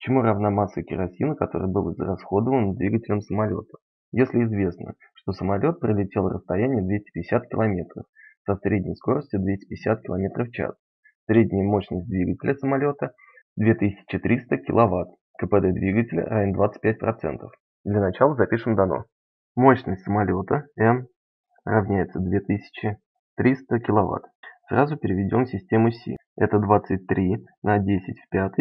Чему равна масса керосина, который был израсходован двигателем самолета, если известно, что самолет пролетел расстояние 250 км со средней скоростью 250 км в час? Средняя мощность двигателя самолета 2300 кВт. КПД двигателя равен 25%. Для начала запишем дано. Мощность самолета М равняется 2300 кВт. Сразу переведем систему С. Это 23 на 10 в 5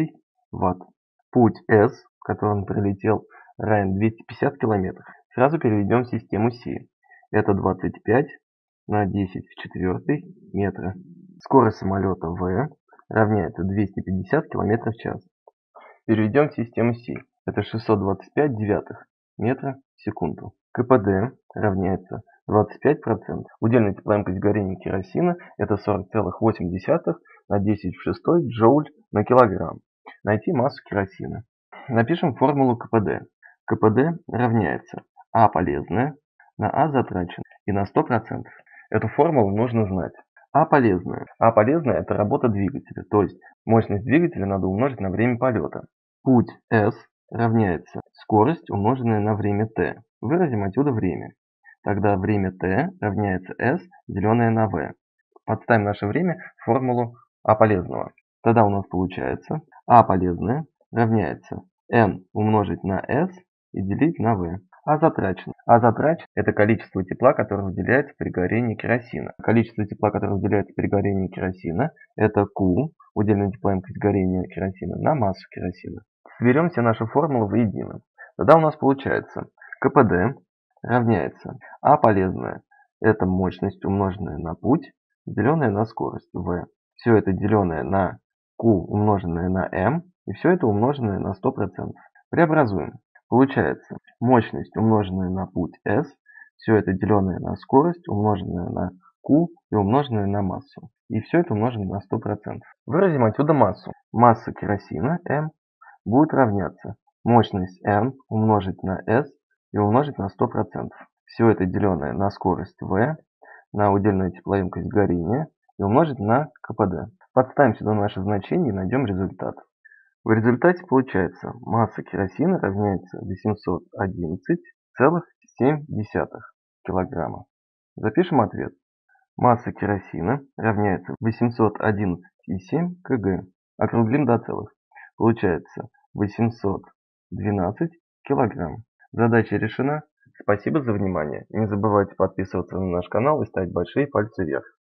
Вт. Путь С, который он пролетел, равен 250 км. Сразу переведем систему С. Это 25 на 10 в 4 метра. Скорость самолета В равняется 250 км в час. Переведем в систему С. Это 625 метра в секунду. КПД равняется 25%. Удельная теплоемкость горения керосина это 40,8 на 10 в 6 джоуль на килограмм. Найти массу керосина. Напишем формулу КПД. КПД равняется А полезное на А затраченное и на 100%. Эту формулу нужно знать. А полезное. А полезное это работа двигателя, то есть мощность двигателя надо умножить на время полета. Путь S равняется скорость, умноженная на время T. Выразим отсюда время. Тогда время T равняется S, деленное на V. Подставим наше время в формулу А полезного. Тогда у нас получается А полезное равняется N умножить на S и делить на V. А затрачено. А затрачено это количество тепла, которое выделяется при горении керосина. Количество тепла, которое выделяется при горении керосина, это Q, удельная теплоемкость горения керосина, на массу керосина. Сверем все наши формулы воедино. Тогда у нас получается КПД равняется А полезное это мощность, умноженная на путь, деленная на скорость V. Все это деленное на Q, умноженное на M, и все это умноженное на 100%. Преобразуем. Получается мощность, умноженная на путь S, все это деленное на скорость, умноженное на Q и умноженное на массу. И все это умноженное на 100%. Выразим отсюда массу. Масса керосина M будет равняться мощность N умножить на S и умножить на 100%. Все это деленное на скорость V, на удельную теплоемкость горения и умножить на КПД. Подставим сюда наше значение и найдем результат. В результате получается масса керосина равняется 811,7 кг. Запишем ответ. Масса керосина равняется 811,7 кг. Округлим до целых. Получается 812 кг. Задача решена. Спасибо за внимание. Не забывайте подписываться на наш канал и ставить большие пальцы вверх.